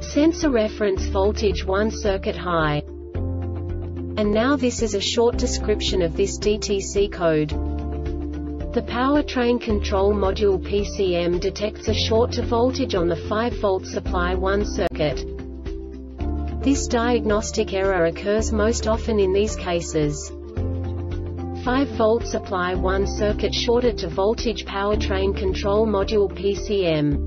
sensor reference voltage 1 circuit high. And now this is a short description of this DTC code. The Powertrain Control Module PCM detects a short to voltage on the 5-volt supply 1 circuit. This diagnostic error occurs most often in these cases. 5-volt supply 1 circuit shorted to voltage. Powertrain Control Module PCM.